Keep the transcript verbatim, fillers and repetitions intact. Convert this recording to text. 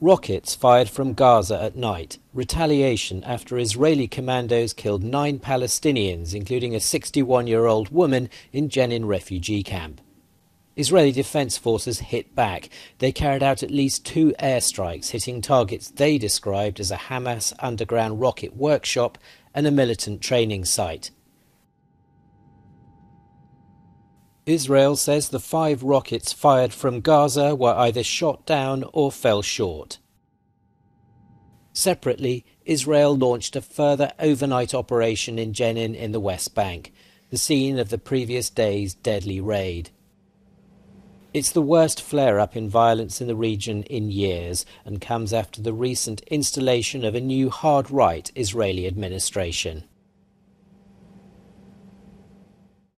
Rockets fired from Gaza at night. Retaliation after Israeli commandos killed nine Palestinians, including a sixty-one-year-old woman in Jenin refugee camp. Israeli Defense Forces hit back. They carried out at least two airstrikes, hitting targets they described as a Hamas underground rocket workshop and a militant training site. Israel says the five rockets fired from Gaza were either shot down or fell short. Separately, Israel launched a further overnight operation in Jenin in the West Bank, the scene of the previous day's deadly raid. It's the worst flare-up in violence in the region in years and comes after the recent installation of a new hard-right Israeli administration.